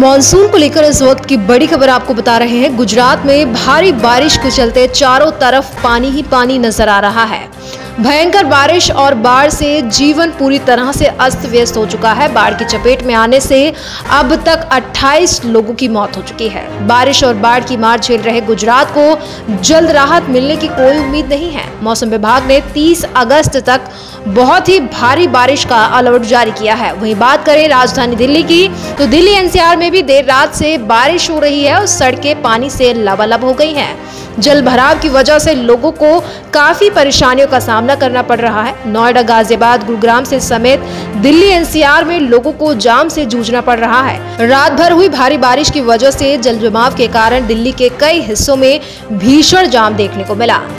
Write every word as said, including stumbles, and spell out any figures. Monsoon को लेकर इस वक्त की बड़ी खबर आपको बता रहे हैं। गुजरात में भारी बारिश के चलते चारों तरफ पानी ही पानी नजर आ रहा है। भयंकर बारिश और बाढ़ से जीवन पूरी तरह से अस्त व्यस्त हो चुका है। बाढ़ की चपेट में आने से अब तक अट्ठाईस लोगों की मौत हो चुकी है। बारिश और बाढ़ की मार झेल रहे गुजरात को जल्द राहत मिलने की कोई उम्मीद नहीं है। मौसम विभाग ने तीस अगस्त तक बहुत ही भारी बारिश का अलर्ट जारी किया है। वहीं बात करें राजधानी दिल्ली की, तो दिल्ली एन सी आर में भी देर रात से बारिश हो रही है और सड़कें पानी से लबालब हो गई हैं। जल भराव की वजह से लोगों को काफी परेशानियों का सामना करना पड़ रहा है। नोएडा, गाजियाबाद, गुरुग्राम से समेत दिल्ली एन सी आर में लोगों को जाम से जूझना पड़ रहा है। रात भर हुई भारी बारिश की वजह से जल जमाव के कारण दिल्ली के कई हिस्सों में भीषण जाम देखने को मिला।